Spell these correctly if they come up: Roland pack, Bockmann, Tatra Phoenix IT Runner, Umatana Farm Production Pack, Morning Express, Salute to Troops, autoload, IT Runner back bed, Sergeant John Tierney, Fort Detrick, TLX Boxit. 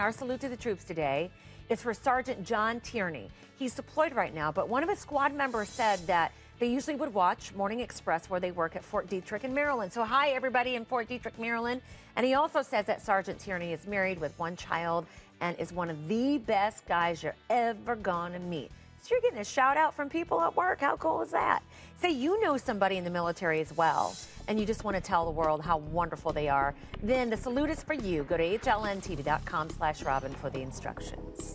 and our salute to the troops today is for Sergeant John Tierney. He's deployed right now, but one of his squad members said that they usually would watch Morning Express where they work at Fort Detrick in Maryland. So hi, everybody in Fort Detrick, Maryland. And he also says that Sergeant Tierney is married with one child and is one of the best guys you're ever gonna meet. So you're getting a shout out from people at work. How cool is that? Say you know somebody in the military as well, and you just want to tell the world how wonderful they are. Then the salute is for you. Go to hlntv.com/Robin for the instructions.